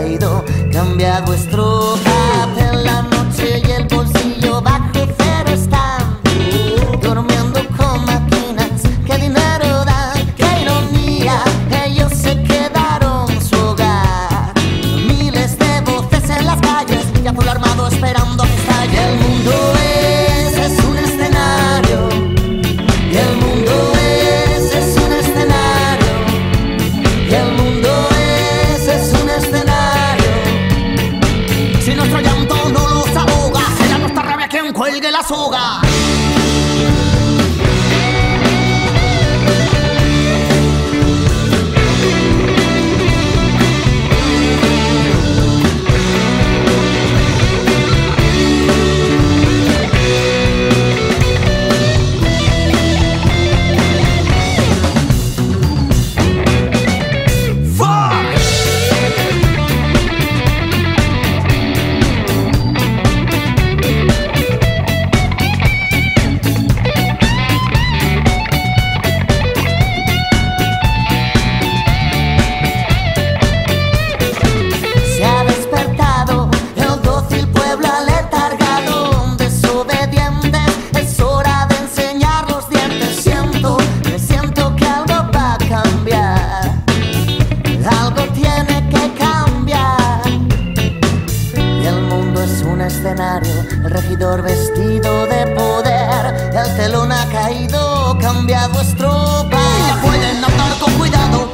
caído, cambiad vuestro papel. La noche y el bolsillo bajo cero están, durmiendo con máquinas que dinero dan. ¡Qué ironía! Ellos se quedaron su hogar. Miles de voces en las calles y a pueblo armado esperando a que estalle. El mundo es un escenario y el mundo es un escenario y el mundo es un escenario. Si nuestro llanto no los ahoga, será nuestra rabia quien cuelgue la soga. El regidor vestido de poder, el telón ha caído, cambia vuestro papel. Ya pueden andar con cuidado,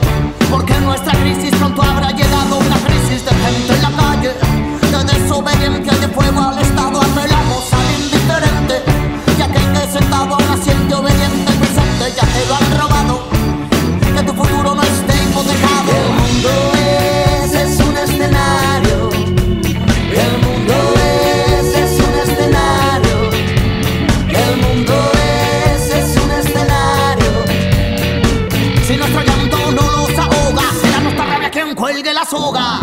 porque nuestra crisis pronto habrá llegado. Una crisis de gente en la calle, de desobediencia y de fuego al Estado. Apelamos al indiferente, ya aquel que sentado ahora siente obediente el presente. Ya te lo han robado, que tu futuro no esté hipotecado. El mundo es un escenario, el mundo cuelgue la soga.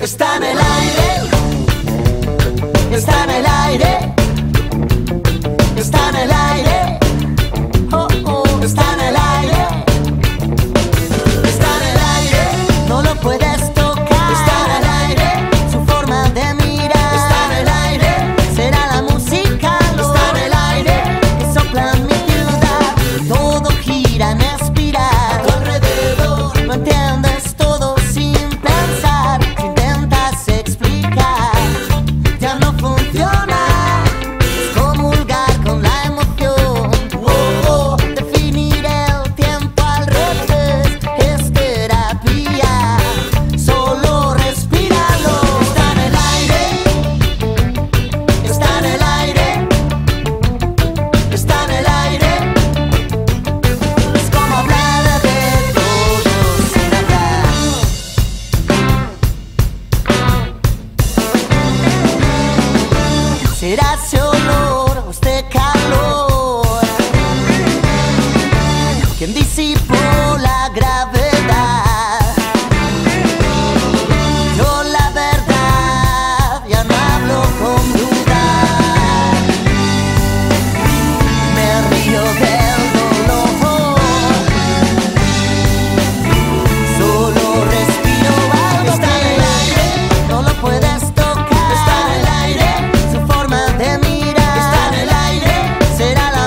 Está en el aire, está en el aire, está en el aire. Será la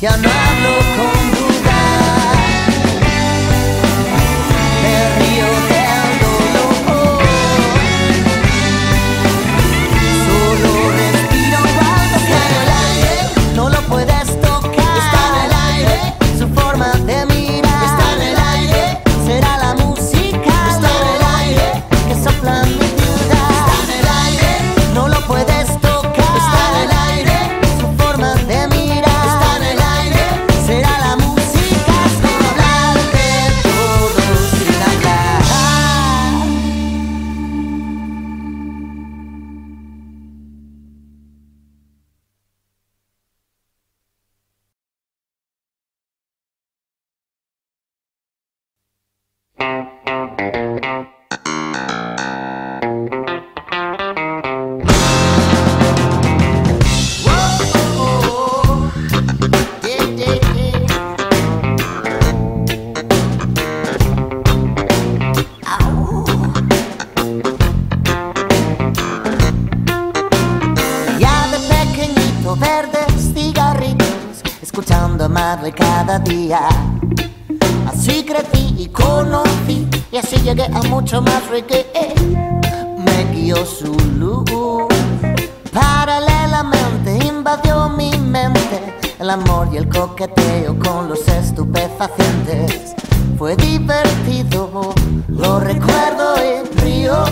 ya no hablo con duda, me río del dolor, solo respiro cuando cae el aire, no lo puedes tocar, está en el aire, su forma de mirar, está en el aire, será la música, está en el aire, que sopla mi duda, está en el aire, no lo puedes tocar, está en el aire, su forma de mirar. Cada día así crecí y conocí, y así llegué a mucho más reggae. Me guió su luz, paralelamente invadió mi mente el amor y el coqueteo con los estupefacientes. Fue divertido, lo recuerdo en Río.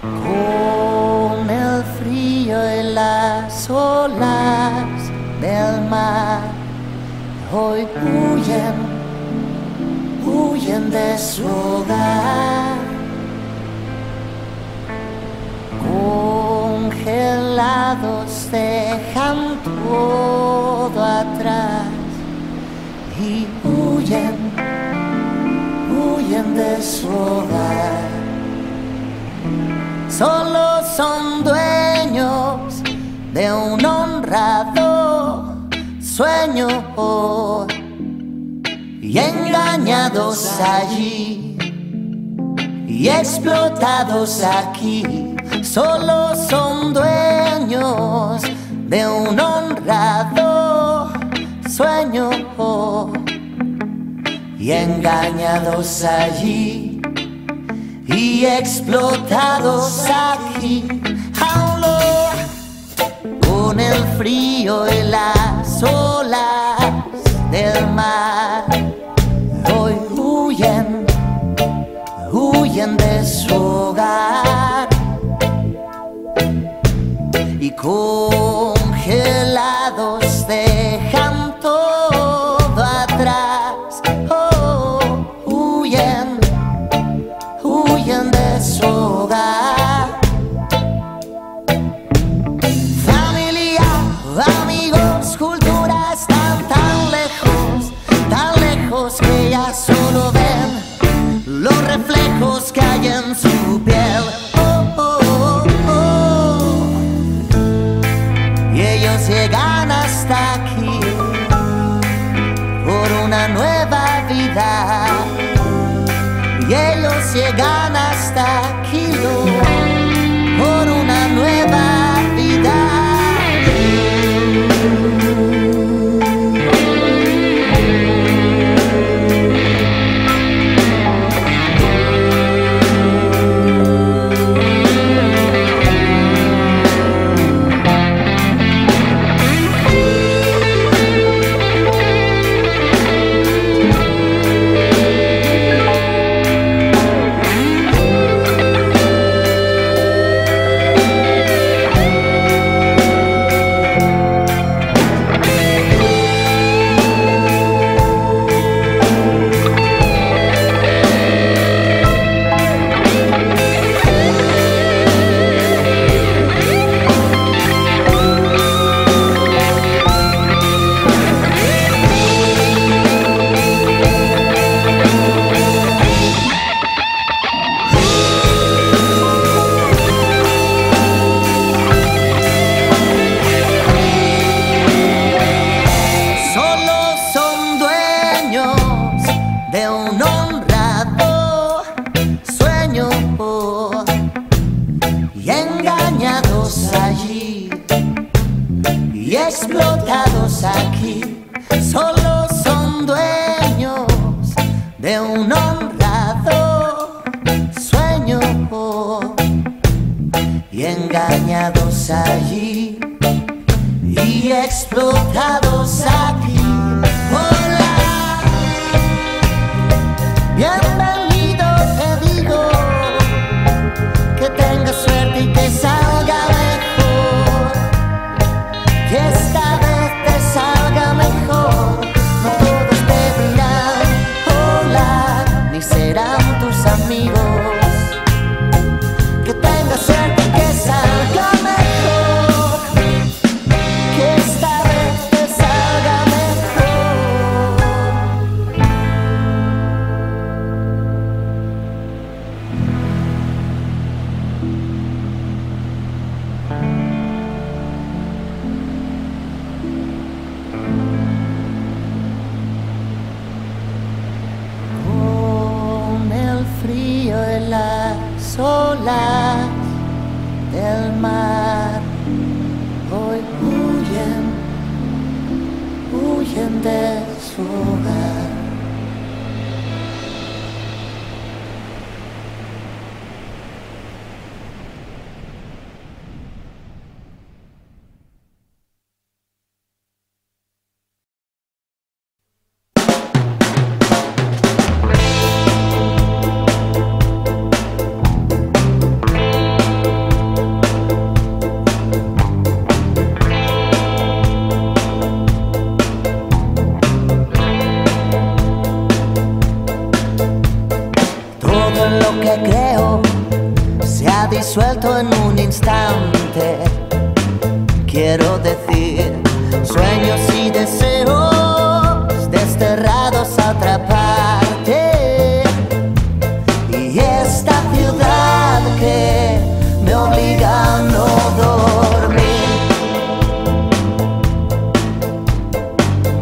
Con el frío y las olas del mar hoy huyen de su hogar, congelados dejan todo atrás y huyen de su hogar. Solo son dueños de un honrado sueño y engañados allí y explotados aquí. Solo son dueños de un honrado sueño y engañados allí y explotados aquí. Con el frío y las olas del mar hoy huyen de su hogar, y congelados dejan todo atrás. Huyen de su hogar. Familia, amigos, cultura están tan lejos que ya solo ven los reflejos que hay en su piel. Y ellos llegan hasta aquí por una nueva vida. Y ellos llegan hasta aquí por una nueva vida. Y explotados aquí, solo son dueños de un honrado sueño y engañados allí y explotados aquí. Hola, bienvenido, te digo que tengas suerte y que salga mejor. Que esta vez te salga mejor, no todos te dirán hola, ni serán tus amigos. Que tengas suerte y que salga mejor, que esta vez te salga mejor. disuelto en un instante. Quiero decir, sueños y deseos desterrados a otra parte. Y esta ciudad que me obliga a no dormir.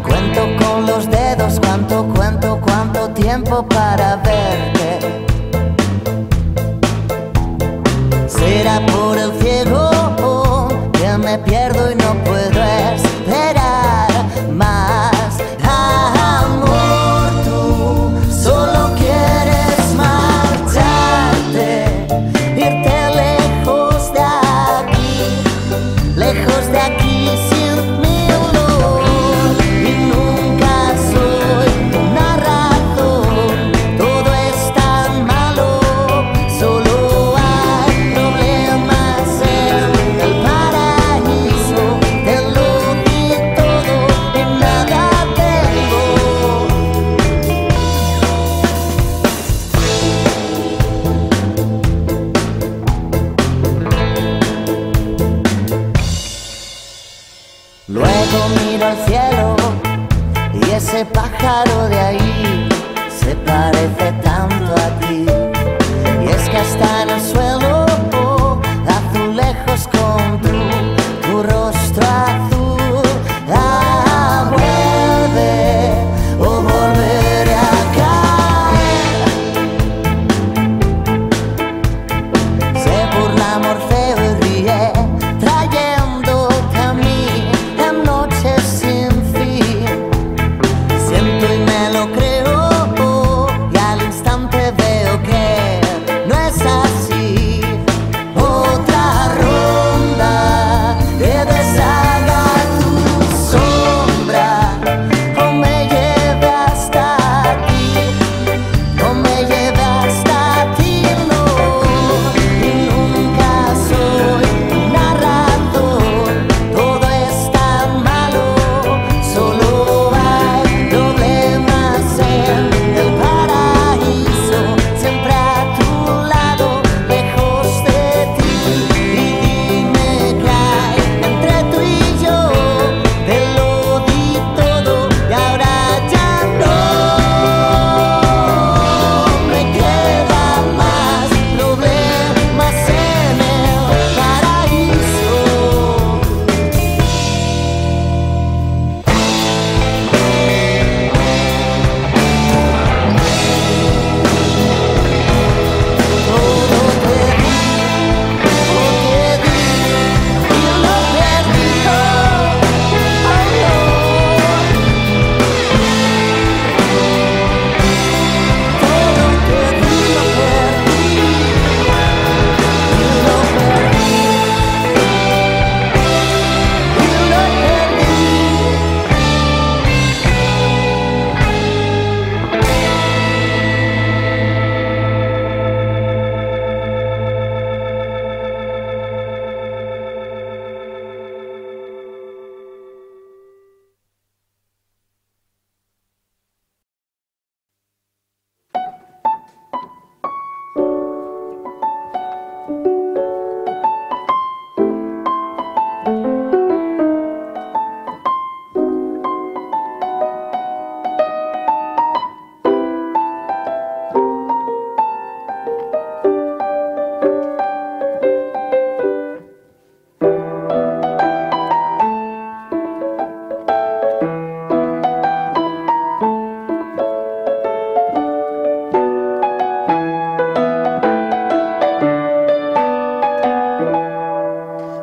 Cuento con los dedos cuánto tiempo para verte. Será por el cielo que me pierdo y no puedo esperar más. Amor, tú solo quieres marcharte, irte lejos de aquí, lejos de aquí sin mi olor. Y nunca soy una razón, todo es tan malo, solo miro al cielo y ese pájaro de ahí se parece tanto a ti. Y es que hasta en el suelo azulejos con tu rostro azul. Ah, vuelve o volveré a caer. Se burla Morfeo y ríe trayéndote a mí.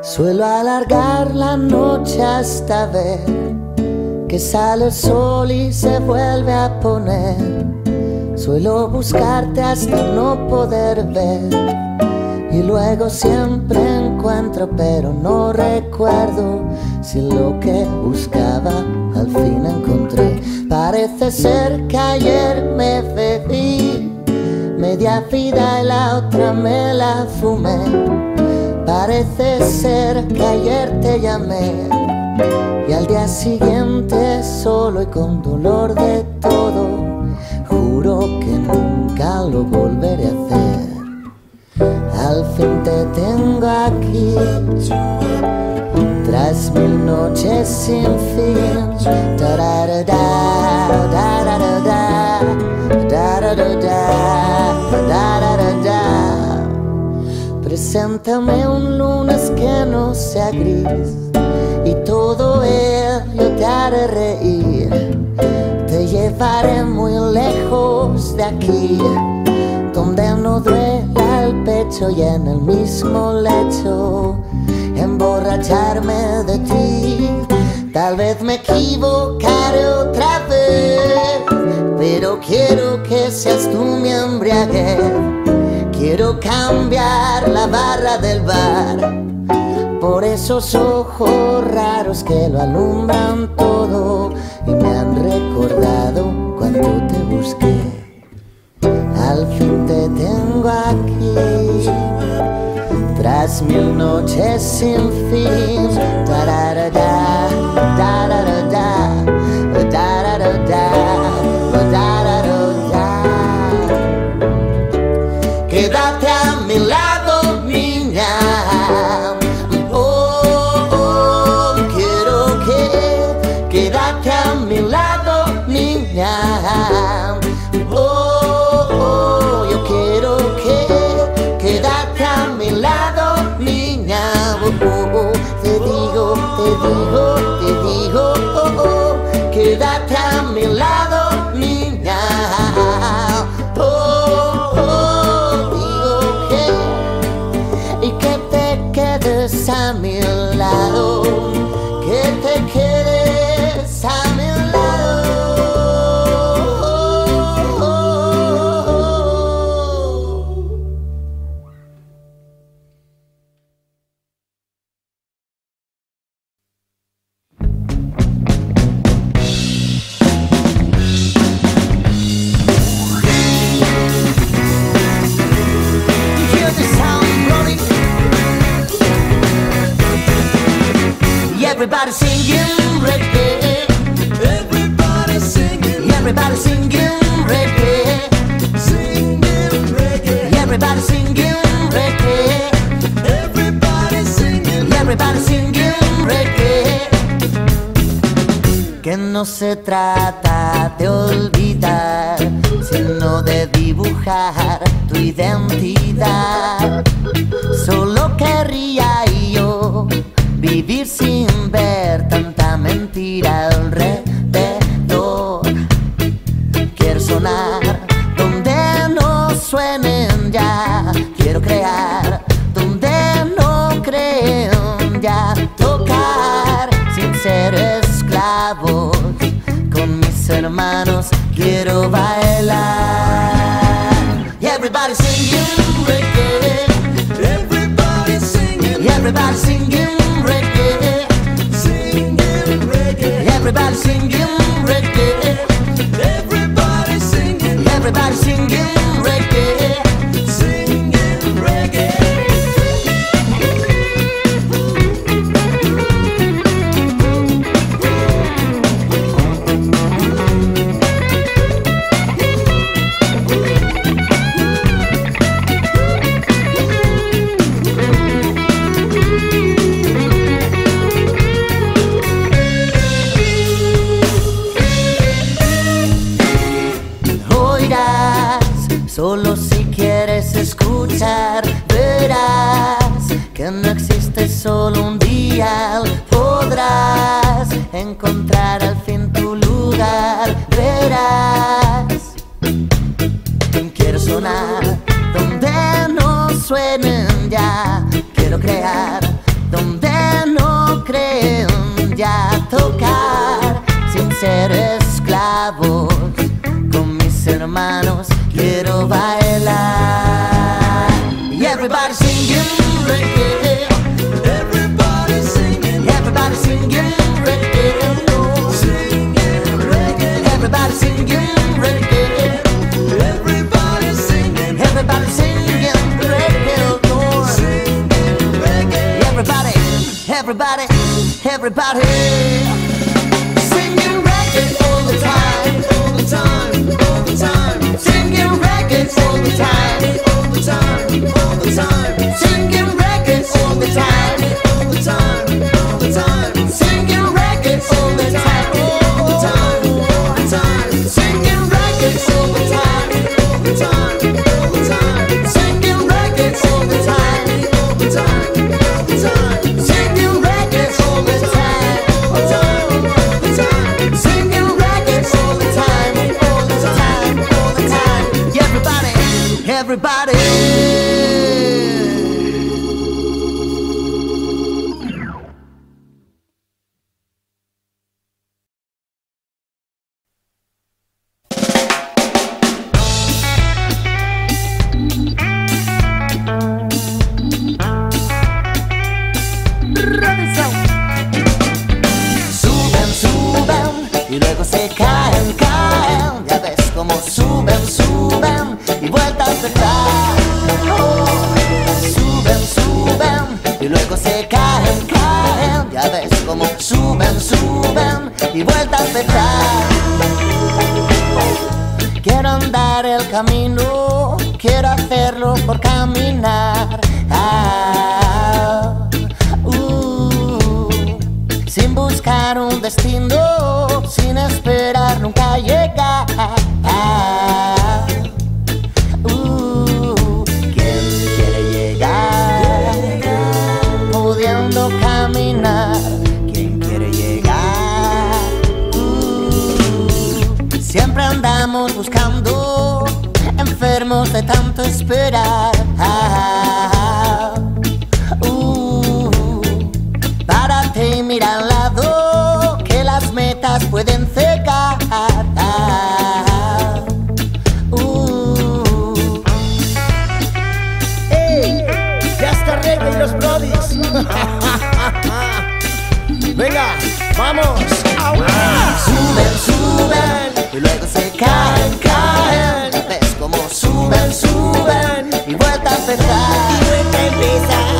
Suelo alargar la noche hasta ver que sale el sol y se vuelve a poner. Suelo buscarte hasta no poder ver y luego siempre encuentro, pero no recuerdo si lo que buscaba al fin encontré. Parece ser que ayer me bebí media vida y la otra me la fumé. Parece ser que ayer te llamé y al día siguiente solo y con dolor de todo juro que nunca lo volveré a hacer. al fin te tengo aquí, tras mil noches sin fin. Da da da da da da da da da da da da da. Preséntame un lunes que no sea gris y todo ello te haré reír. Te llevaré muy lejos de aquí, donde no duela el pecho, y en el mismo lecho emborracharme de ti. Tal vez me equivocaré otra vez, pero quiero que seas tú mi embriaguez. Quiero cambiar la barra del bar por esos ojos raros que lo alumbran todo y me han recordado cuando te busqué. Al fin te tengo aquí, tras mil noches sin fin. Tararada, tararada, tararada, tararada. Quédate a mi lado, niña. Quédate a mi lado, niña. Oh, oh, yo quiero que quédate a mi lado, niña. Oh, oh, oh, te digo, te digo, te digo, oh, oh, quédate a mi lado, niña. Oh, oh, digo que y que te quedes a mi lado, que te quedes a mi lado. You hear the sound rolling, everybody singing reggae. Everybody singing reggae, singing reggae. Everybody singing reggae, everybody singing, everybody singing reggae. Que no se trata de olvidar, sino de dibujar tu identidad. Solo querría yo vivir sin ver tanta mentira al revés. Donde no suenen ya, quiero crear. Donde no creen ya, tocar sin ser esclavos. Con mis hermanos quiero bailar. Everybody singing reggae. Everybody singing. Everybody singing reggae. Singing reggae. Everybody singing reggae. Everybody singing reggae, singing reggae. Solo si quieres escuchar, verás que no existe solo un día. Podrás encontrar al fin tu lugar, verás. Quiero sonar donde no suenen ya, quiero crear donde no creen ya, tocar sin ser esclavos. Con mis hermanos quiero bailar. Everybody singing reggae. Everybody singing. Everybody singing reggae. Singing reggae. Everybody singing reggae. Everybody singing. Everybody singing reggae. Singing reggae. Everybody, everybody, everybody singing reggae all the time, all the time, all the time. Singing reggae all the time, all the time, all the time. y luego se caen, caen. Ya ves como suben, suben y vuelta a empezar. Quiero andar el camino, quiero hacerlo por caminar. Sin buscar un destino, sin esperar nunca llegar. Siempre andamos buscando, enfermos de tanto esperar. Párate y mira al lado, que las metas pueden cegar. ¡Ey! ¡Ya está Rego y los Brodis! ¡Venga! ¡Vamos! ¡Ahora! ¡Suben, suben! Y luego se caen, caen. Ves como suben, suben y vuelta a empezar. Y vuelta a empezar.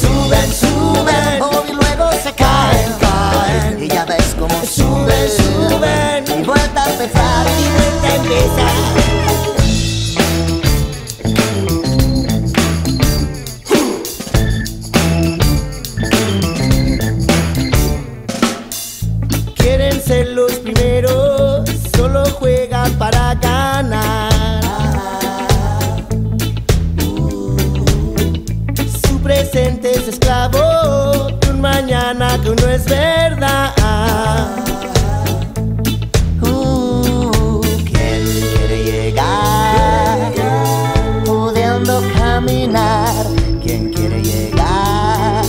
Suben, suben. Oh, y luego se caen, caen. Y ya ves como suben, suben y vuelta a empezar. Y vuelta a empezar. Quieren ser los primeros, solo juegan para ganar. Su presente es esclavo de un mañana que no es verdad. ¿Quién quiere llegar pudiendo caminar? ¿Quién quiere llegar?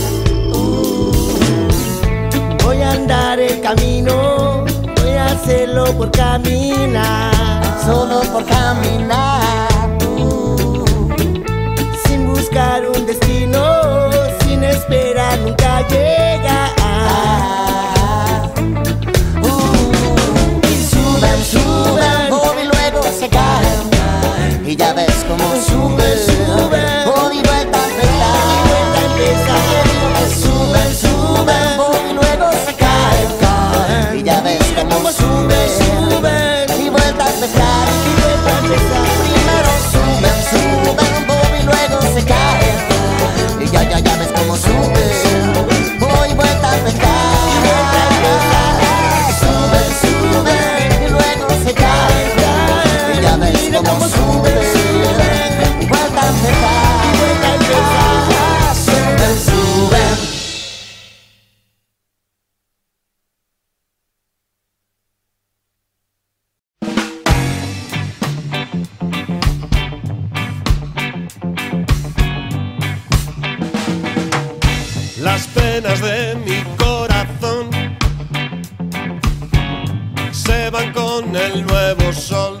Voy a andar el camino, solo por caminar, solo por caminar. Sin buscar un destino, sin esperar nunca llegar. Y suben, suben, oh, y luego se caen. Y ya ves como suben, suben, oh, y vuelta a empezar. Y vuelta a empezar. Suben, suben, oh, y luego se caen, caen. Y ya ves como suben. Las penas de mi corazón se van con el nuevo sol.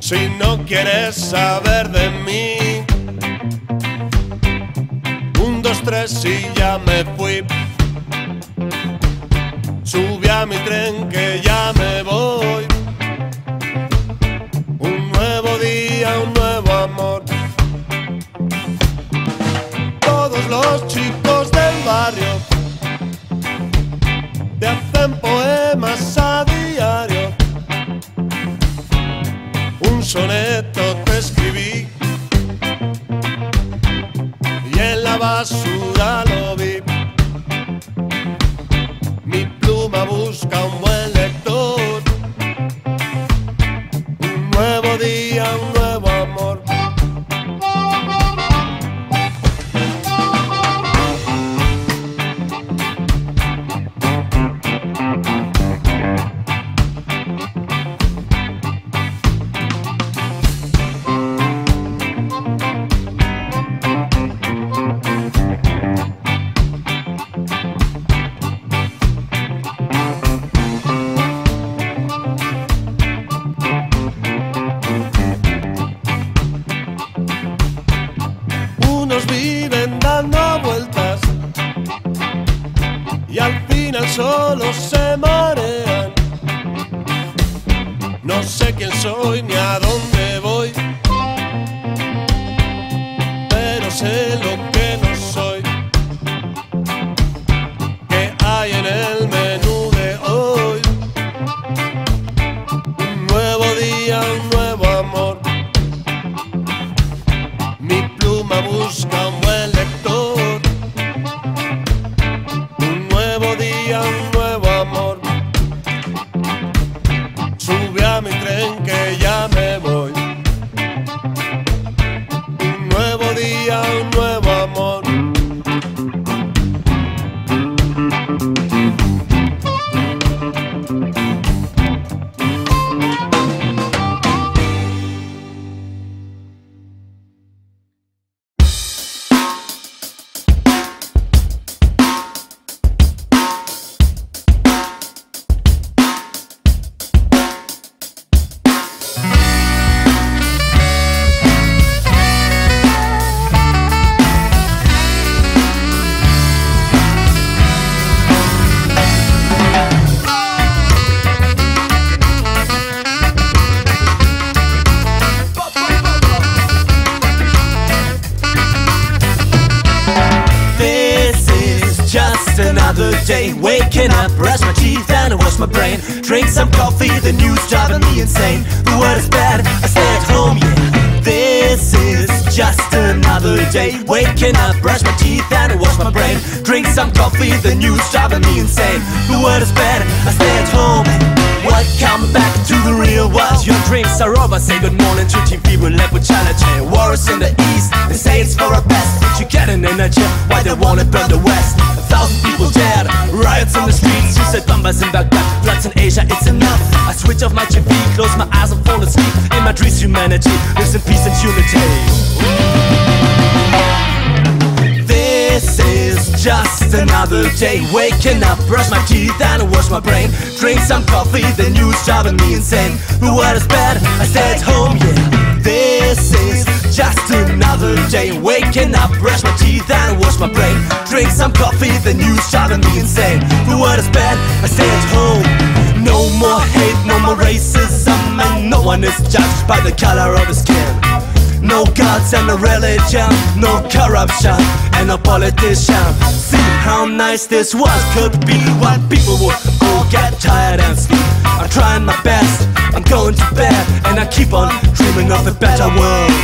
Si no quieres saber de mí, 1, 2, 3 y ya me fui. Subí a mi tren que ya me voy. Un nuevo día, un nuevo amor. Los chicos del barrio te hacen poemas a diario. Un soneto te escribí y en la basura lo vi. Mi pluma busca un buen lector. Un nuevo día, un nuevo amor. Y al final solo se marean. No sé quién soy ni a dónde voy, pero sé lo que another day. Waking up, brush my teeth, then I wash my brain. Drink some coffee, the news driving me insane. The world is bad, I stay at home, yeah. This is just another day. Waking up, brush my teeth, then I wash my brain. Drink some coffee, the news driving me insane. The world is bad, I stay at home. Welcome back to the real world. Your dreams are over, say good morning to TV. We'll let with challenge. War is in the east, they say it's for a best. But you get an energy, why they wanna burn the west. 1,000 people dead, riots on the streets. You said bombers in Baghdad, floods in Asia, it's enough. I switch off my TV, close my eyes and fall asleep. In my dreams humanity lives in peace and unity. This is just another day. Waking up, brush my teeth and I wash my brain. Drink some coffee, the news driving me insane. The world is bad, I stay at home, yeah. This is just another day. Waking up, brush my teeth and wash my brain. Drink some coffee, the news driving me insane. The world is bad, I stay at home. No more hate, no more racism, and no one is judged by the color of his skin. No gods and no religion, no corruption and no politician. See how nice this world could be. What people would all get tired and sleep. I'm trying my best, I'm going to bed, and I keep on dreaming of a better world.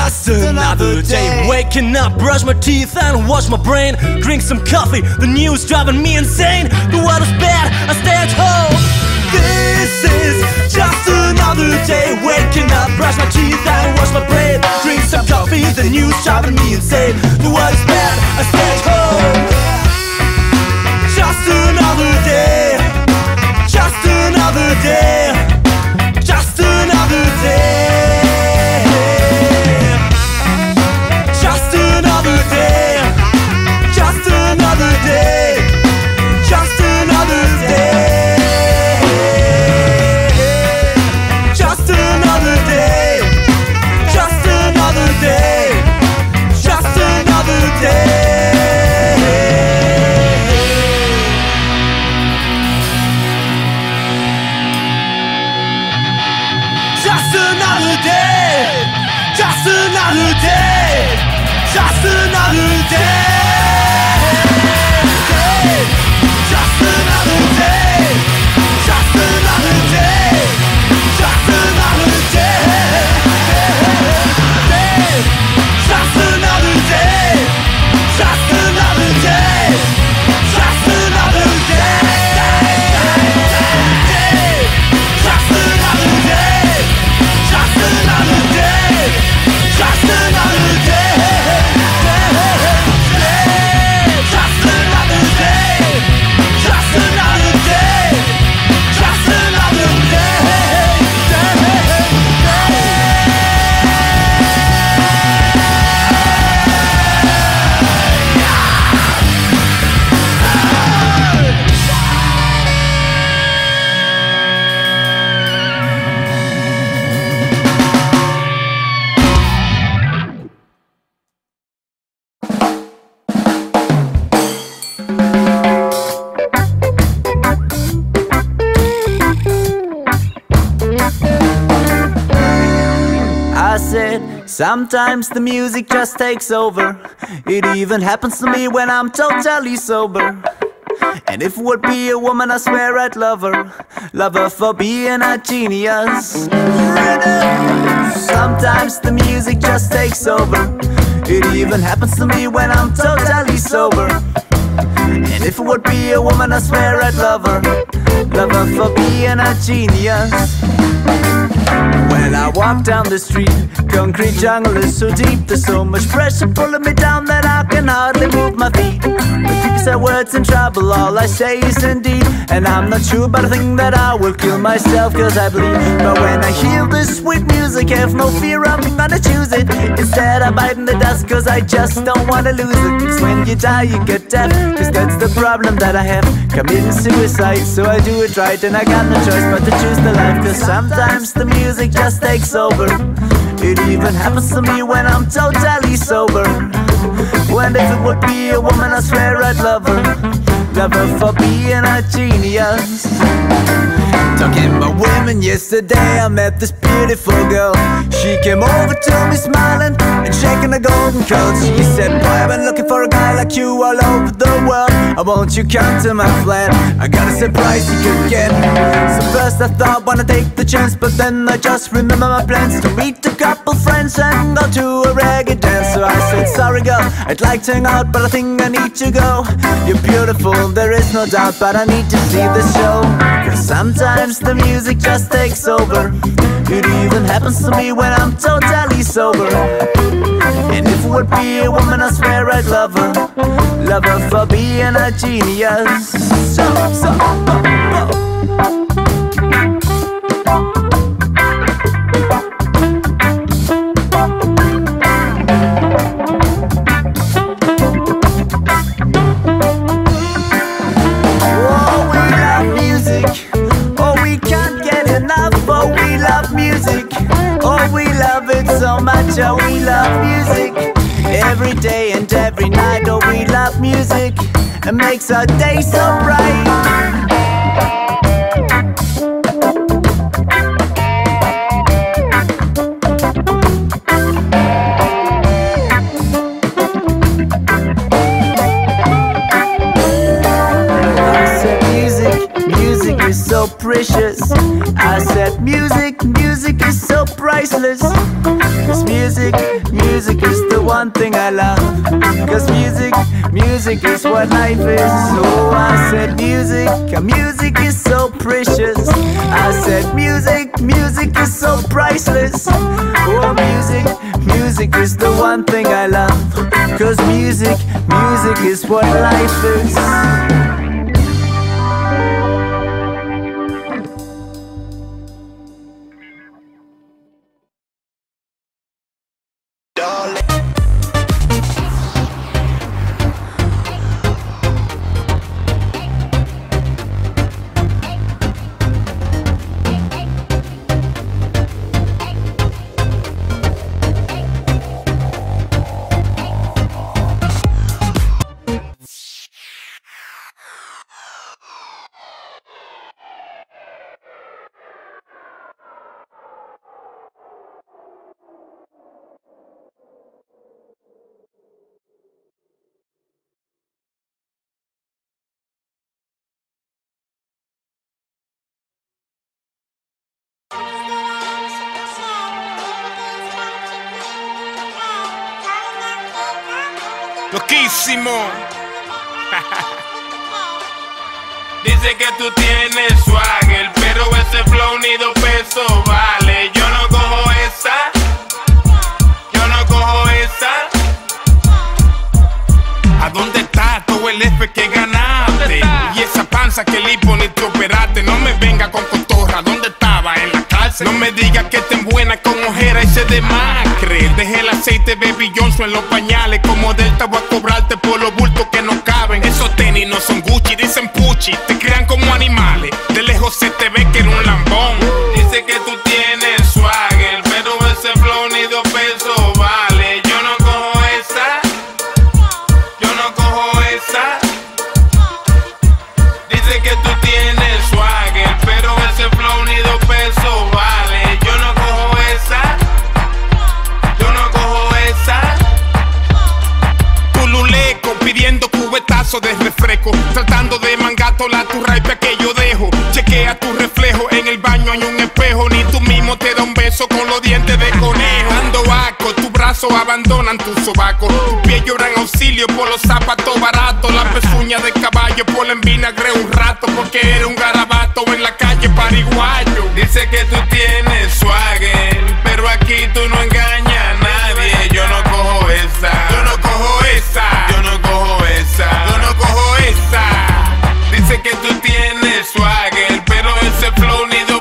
Just another day. Waking up, brush my teeth and wash my brain. Drink some coffee, the news driving me insane. The world is bad, I stay at home. This is just another day. Waking up, brush my teeth and wash my brain. Drink some coffee, the news driving me insane. The world is bad, I stay at home. Just another day. Just another day. Just another day. Sometimes the music just takes over. It even happens to me when I'm totally sober. And if it would be a woman, I swear I'd love her. Love her for being a genius. Sometimes the music just takes over. It even happens to me when I'm totally sober. And if it would be a woman, I swear I'd love her. Love her for being a genius. Well, I walk down the street. Concrete jungle is so deep. There's so much pressure pulling me down that I can hardly move my feet. But people say words in trouble, all I say is indeed. And I'm not sure, but I think that I will kill myself, cause I bleed. But when I hear this sweet music, have no fear, I'm gonna choose it. Instead I bite in the dust, cause I just don't wanna lose it. Cause when you die you get deaf, cause that's the problem that I have. Committing suicide, so I do it right. And I got no choice but to choose the life, cause sometimes the music just takes over. It even happens to me when I'm totally sober. When if it would be a woman, I swear I'd love her. Love her for being a genius. Talking about women, yesterday I met this beautiful girl. She came over to me smiling and shaking her golden curls. She said, boy, I've been looking for a guy like you all over the world. Oh, won't you come to my flat? I got a surprise you could get. So first I thought, wanna take the chance, but then I just remember my plans to meet a couple friends and go to a reggae dance. So I said, sorry girl, I'd like to hang out, but I think I need to go. You're beautiful, there is no doubt, but I need to see the show. Cause sometimes the music just takes over. It even happens to me when I'm totally sober. And if it would be a woman, I swear I'd love her. Love her for being a genius. Oh, we love music every day and every night. Oh, we love music, it makes our day so bright. So precious, I said music, music is so priceless. Cause music, music is the one thing I love. Cause music, music is what life is. So I said music, music is so precious. I said music, music is so priceless. Oh, music, music is the one thing I love. Cause music, music is what life is. Loquísimo. Dice que tú tienes swagger, pero ese flow ni 2 pesos vale. Yo no cojo esa, yo no cojo esa. ¿A dónde está todo el espe que ganaste? Y esa panza que lipo ni te operaste. No me venga con cotorra, ¿dónde estaba? En la cárcel. No me digas que estén buena con ojera y se demacre. Dejé el aceite Baby Johnson en los pañales. Como Delta voy a cobrarte por los bultos que no caben. Esos tenis no son Gucci, dicen Pucci. Te crean como animales, de lejos se te ve que eres un lambón. Dice que tú tienes swagger, pero ese flow ni 2 pesos vale. Yo no cojo esa, yo no cojo esa. Dice que tú tienes swagger, pero ese flow ni 2 pesos vale. Yo no cojo esa, yo no cojo esa. Pululeco pidiendo cubetazos de refresco, tratando de mangato la tu raipia que yo dejo. Chequea tu reflejo, en el baño hay un espejo. Ni tú mismo te da un beso con los dientes de conejo. Dando vaco, tus brazos abandonan tu sobaco. Tus pies lloran auxilio por los zapatos baratos, las pezuñas de caballo por la vinagre un rato, porque era un garabato en la calle pariguayo. Dice que tú tienes swagger, pero aquí tú no engañas a nadie. Yo no cojo esa, yo no cojo esa, yo no cojo esa, yo no cojo esa. Dice que tú tienes swagger, pero ese flow ni $2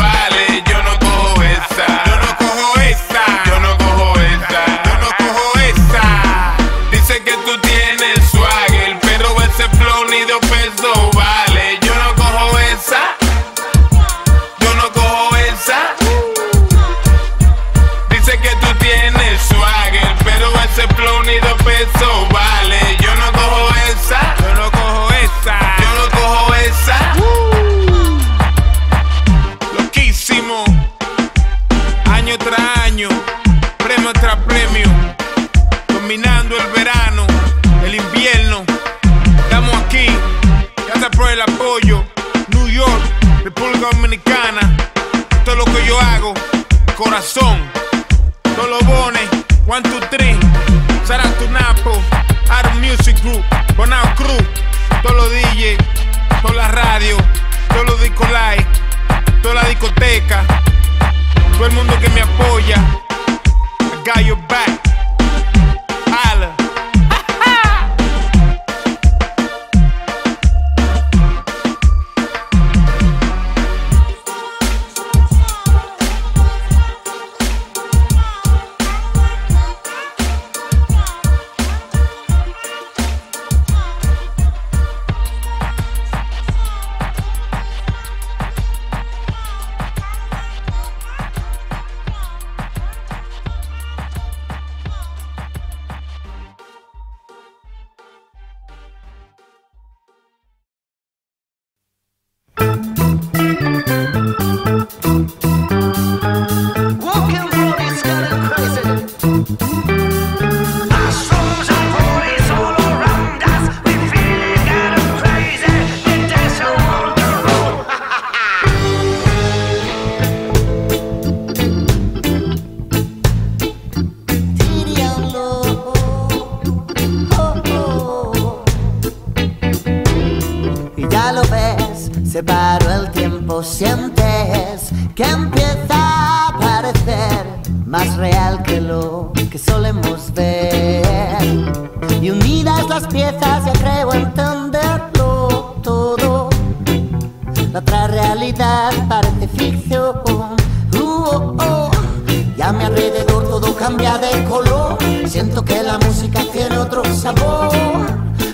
vale. Yo no cojo esa, yo no cojo esa, yo no cojo esa, yo no cojo esa. Dice que tú tienes swagger, pero ese flow ni $2 vale. Yo no cojo esa, yo no cojo esa. Dice que tú tienes swagger, pero ese flow ni $2 vale. Yo no cojo esa, yo no cojo esa, yo no cojo esa. Loquísimo, año tras año, premio tras premio, dominando el verano, el invierno. Estamos aquí, gracias por el apoyo. New York, República Dominicana, esto es lo que yo hago, corazón. Tolobones, 1, 2, 3, Saratunapo, Art Music Group, Bonao Cruz, todos los DJs, toda la radio, todos los discolais, toda la discoteca, todo el mundo que me apoya. I got your back. Sientes que empieza a parecer más real que lo que solemos ver, y unidas las piezas ya creo entenderlo todo. La otra realidad parece ficción. Y a mi alrededor todo cambia de color. Siento que la música tiene otro sabor.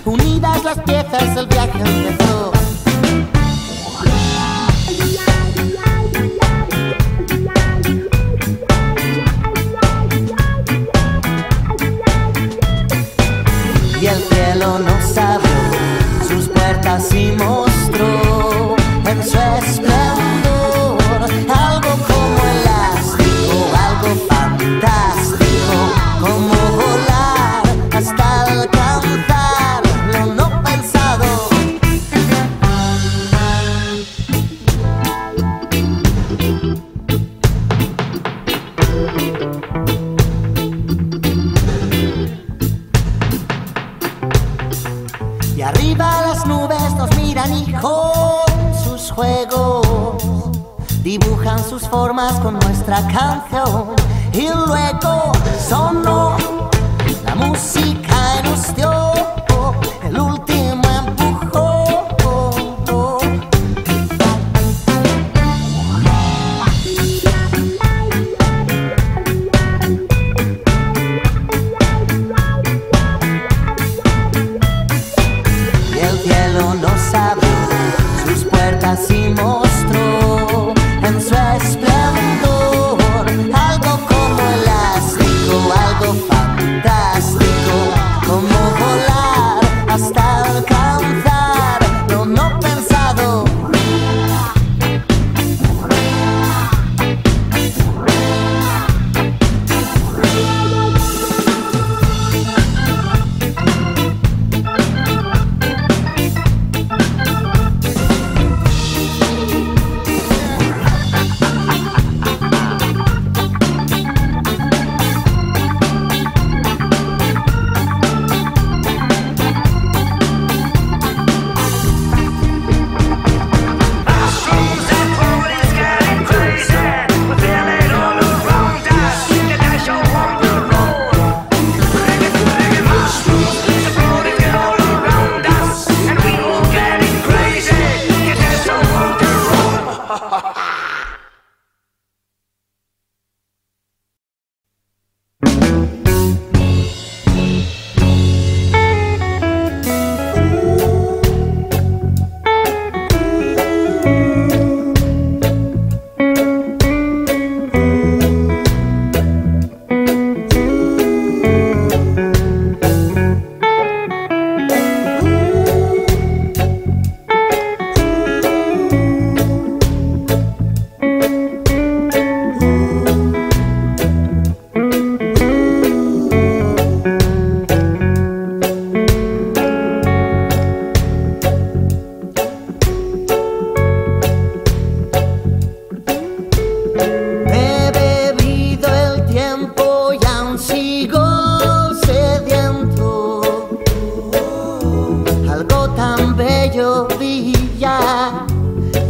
Unidas las piezas el viaje empezó. Nos abrió sus puertas y mostró en su esplendor algo como elástico, algo fantástico, como volar hasta alcanzar lo no pensado. Juegos dibujan sus formas con nuestra canción, y luego sonó la música y nos dio el último empujón. Y el cielo nos abrió y mostró en su esplendor algo como elástico, algo fantástico, como volar hasta alcanzar lo no pensado.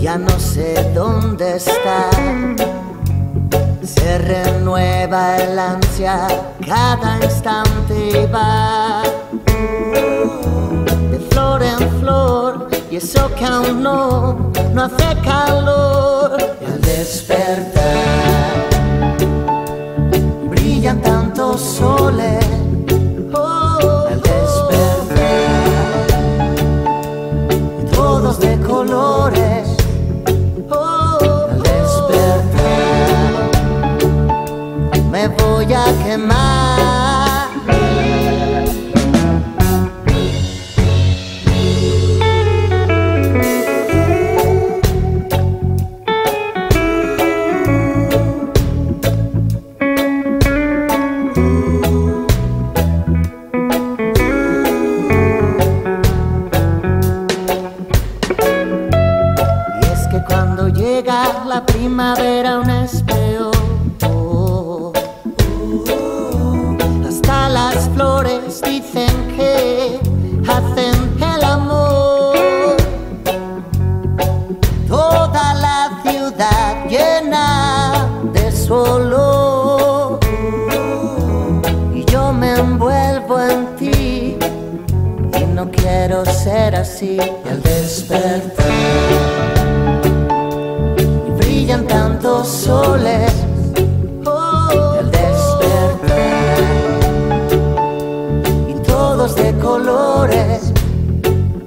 ya no sé dónde está. Se renueva el ansia cada instante y va de flor en flor, y eso que aún no hace calor. Y al despertar brillan tantos soles. Al despertar todos de colores. Al despertar me voy a quemar. La primavera aún es peor. Hasta las flores dicen que hacen el amor. Toda la ciudad llena de su olor. Y yo me envuelvo en ti y no quiero ser así. Y al despertar brillan tantos soles. Al despertar y todos de colores.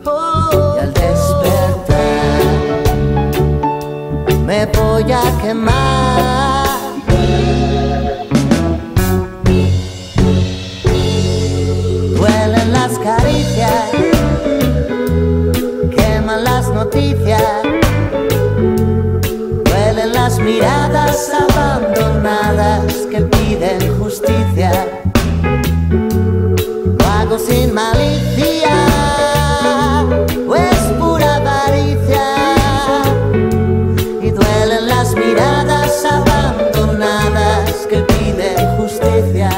Y al despertar me voy a quemar. Duelen las caricias, queman las noticias, las miradas abandonadas que piden justicia. Lo hago sin malicia, o es pura avaricia. Y duelen las miradas abandonadas que piden justicia.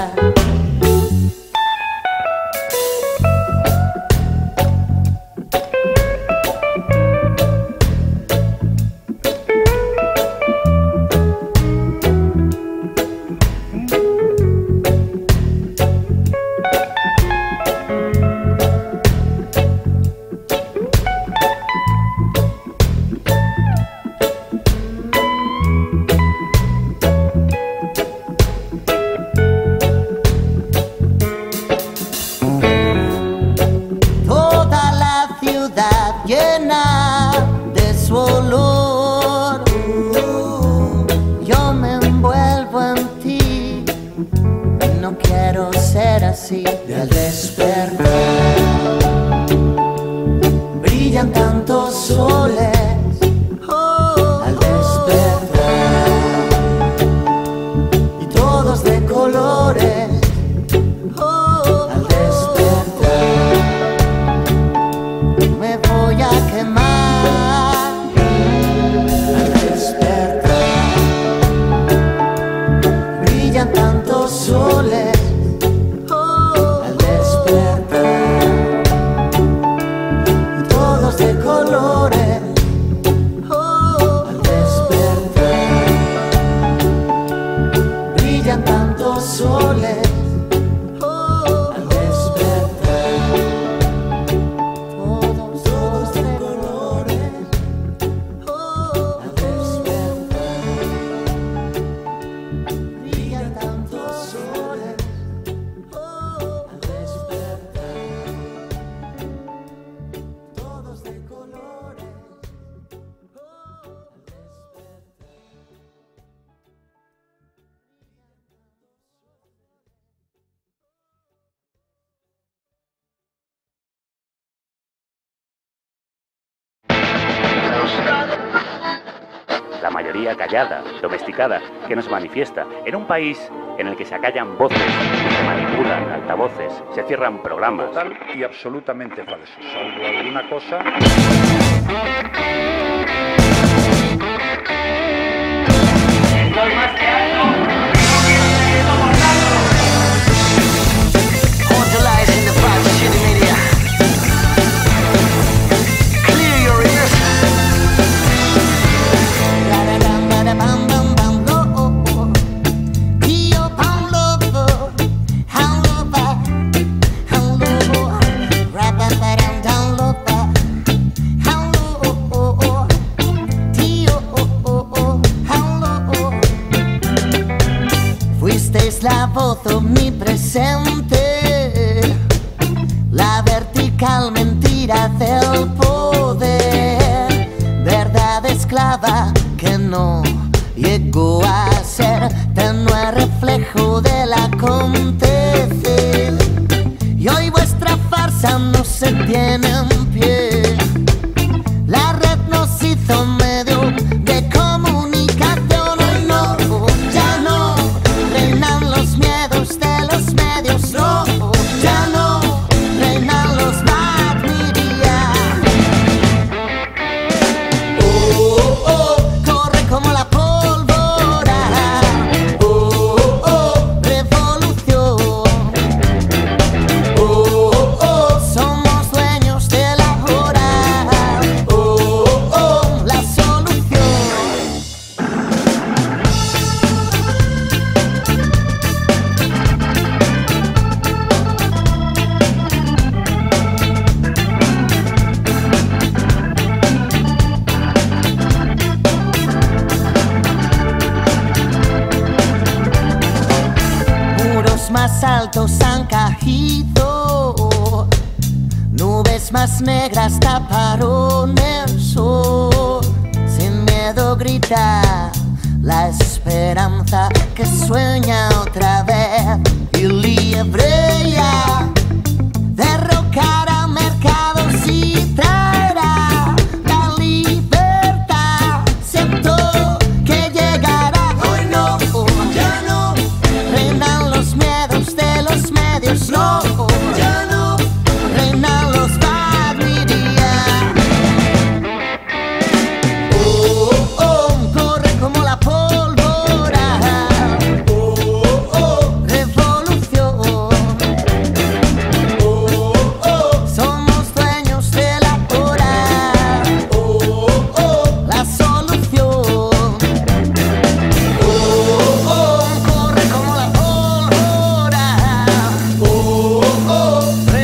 Llena de su olor, yo me envuelvo en ti, no quiero ser así. Y al despertar brillan tantos soles. Al despertar y todos de colores. La mayoría callada, domesticada, que nos manifiesta en un país en el que se acallan voces, se manipulan altavoces, se cierran programas. Total y absolutamente falso, salvo alguna cosa. nada que no llegó a ser, tan no es reflejo del acontecer. Y hoy vuestra farsa no se tiene en pie. La red nos hizo medio de comunicación. Hoy no, ya no reinan los miedos de los medios. No, ya no reinan los matirías. Oh, oh, oh, corre como la pólvora. Oh, oh, oh, revolución. Oh, oh, oh, somos dueños de la hora. Oh, oh, oh, la solución. Muros más altos han caído, nubes más negras taparon el sol. Sin miedo grita la esperanza que sueña otra vez. Y libre ya derrocará mercados y traerá la libertad. Siento que llegará. Hoy no, ya no reinan los miedos de los medios. No, ya no reinan los barbaridades. Oh, oh, oh, corre como la pólvora. Oh, oh, revolución. Oh, oh, somos dueños de la hora. Oh, oh, la solución. Oh, oh, corre como la pólvora. Oh, oh, revolución. Oh, oh,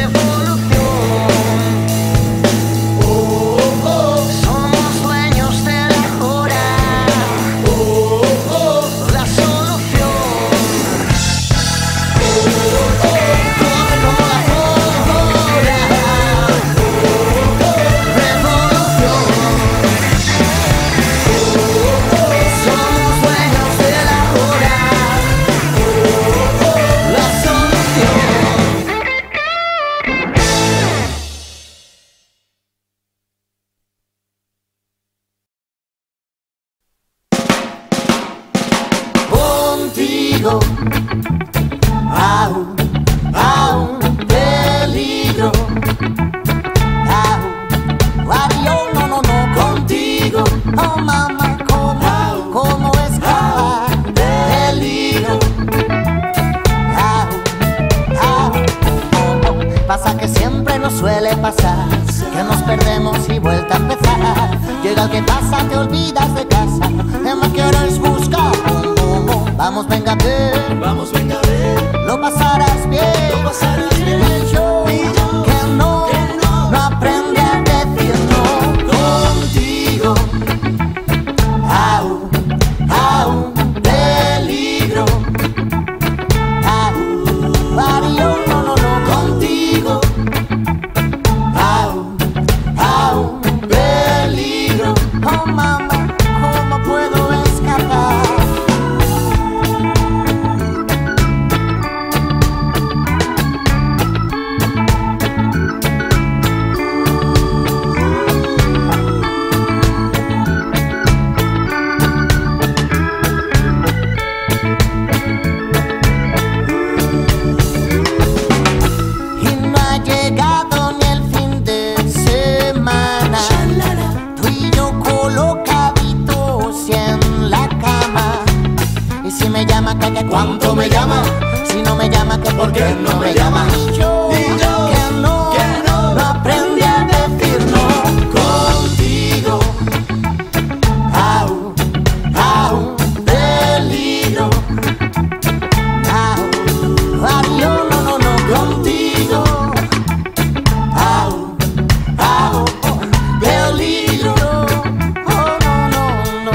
Somos dueños de la hora. oh, oh, la solución. Corre como la pólvora. Revolución. Somos dueños de la hora. La solución. Contigo, a un peligro. Yo no, no, no, contigo, oh mamá, cómo escapar del peligro. Pasa que siempre nos suele pasar, que nos perdemos y vuelta a empezar. Llega el que pasa, te olvidas de casa, ¿qué quieres buscar? Vamos, venga, ven, Vamos, venga, ven, lo pasarás bien, Y yo, que no, aprendí a decir no. Contigo, a un peligro. Vario, no, no, no, contigo, a un peligro. Oh, mamá, ¿cómo puedo escapar? Y no ha llegado ni el fin de semana. Tú y yo colocaditos en la cama. Y si me llama, que cuánto me llama. Si no me llama, que por qué no me llama. Y yo, que no, aprendí a decir no. Contigo, a un peligro. Yo no, no, no, contigo, au, peligro. Oh, no, no, no.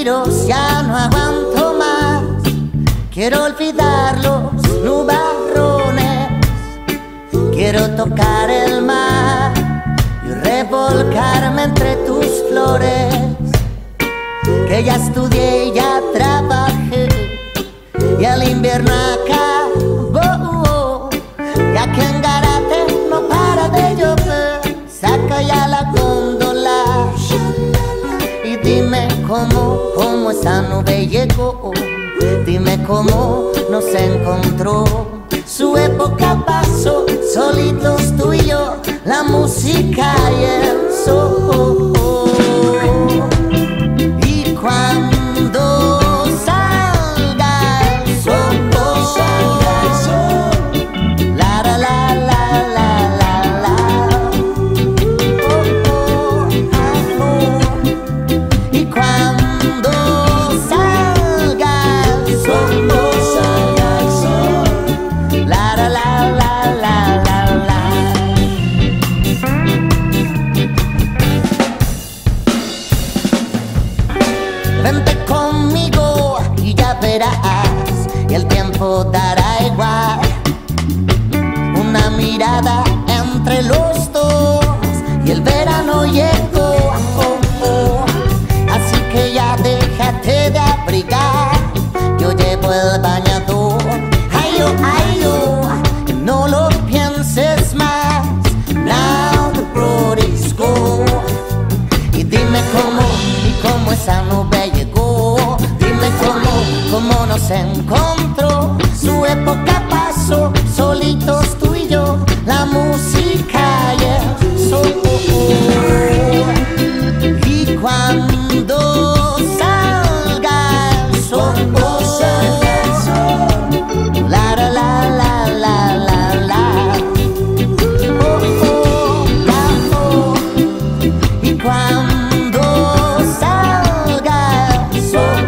suspiros, ya no aguanto más. Quiero olvidar los nubarrones, quiero tocar el mar y revolcarme entre tus flores. Que ya estudié y ya trabajé y el invierno acabó, ya que en Garate no para de llover. Saca ya la góndola y dime cómo esa nube llegó. Dime cómo nos encontró. Su época pasó, solitos tú y yo, la música y el sol. Y cuando salga el sol, la la la la la la la. Oh, oh, amor. Y cuando el tiempo dará igual, una mirada entre los dos y el verano llegó. Oh, oh. Así que ya déjate de abrigar, yo llevo el bañador. Ay oh, no lo pienses más. Now the road is gone. Y dime cómo esa nube llegó. Dime cómo nos encontró. Su época pasó, solitos tú y yo, la música y el sol. Y cuando salga el sol, la la la la la la la. Oh, oh, oh. Y cuando salga el sol,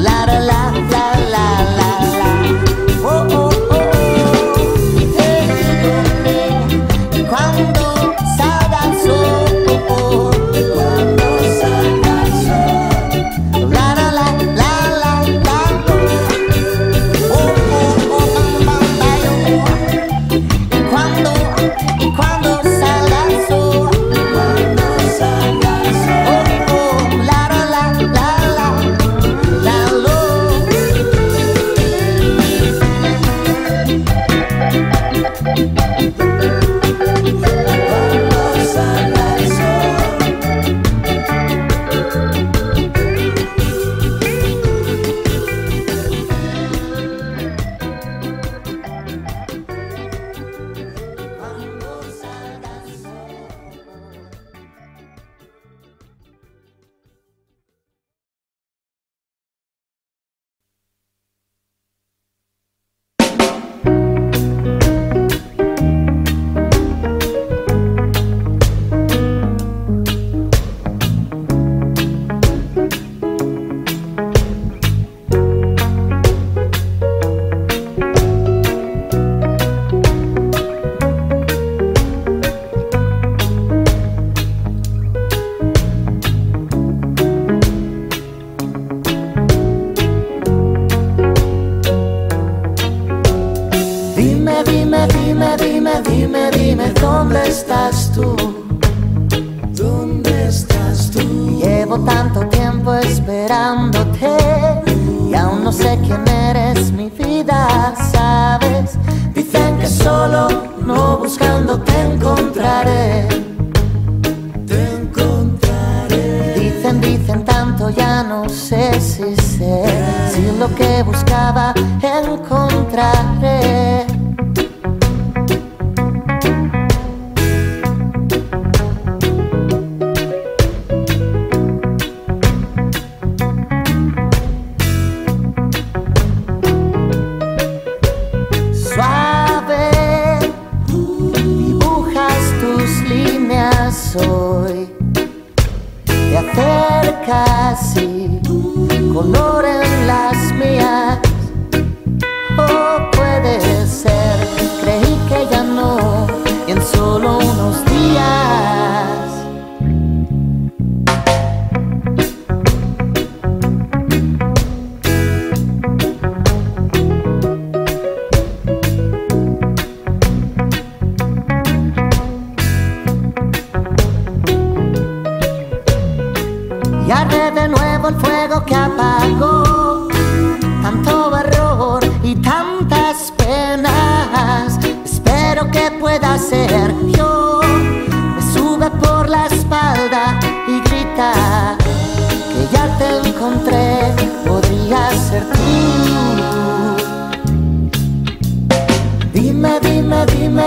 la la la la la la la. Oh oh oh. Y cuando salga el sol, oh, oh. Cuando salga el sol, la la la la la la. Oh oh oh. Y cuando salga el sol, cuando salga el sol, oh oh. La la la la. Color en las mías, oh, puede ser.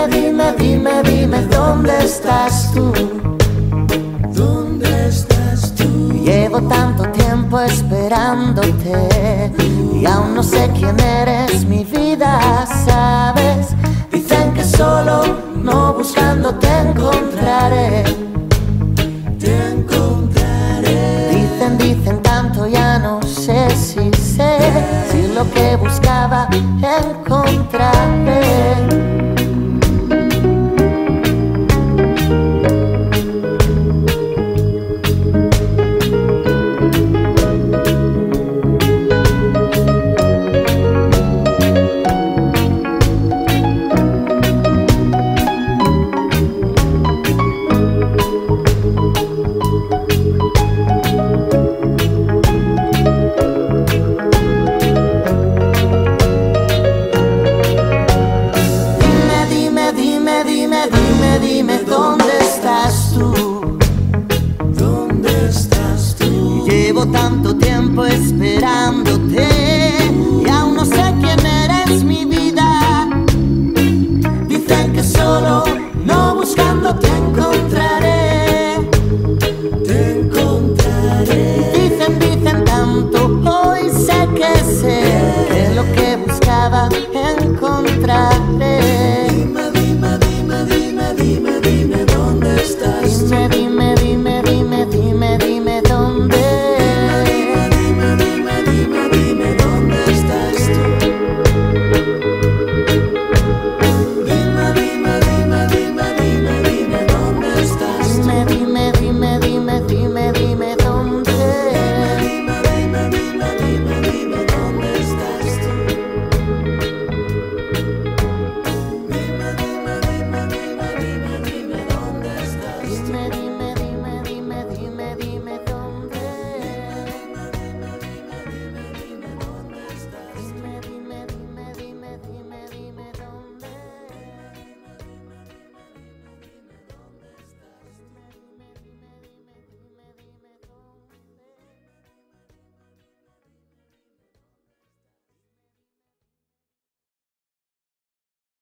dime, ¿dónde estás tú? ¿Dónde estás tú? Llevo tanto tiempo esperándote y aún no sé quién eres, mi vida, ¿sabes? Dicen que solo, no buscando, te encontraré. Te encontraré. Dicen tanto, ya no sé si lo que buscaba encontraré.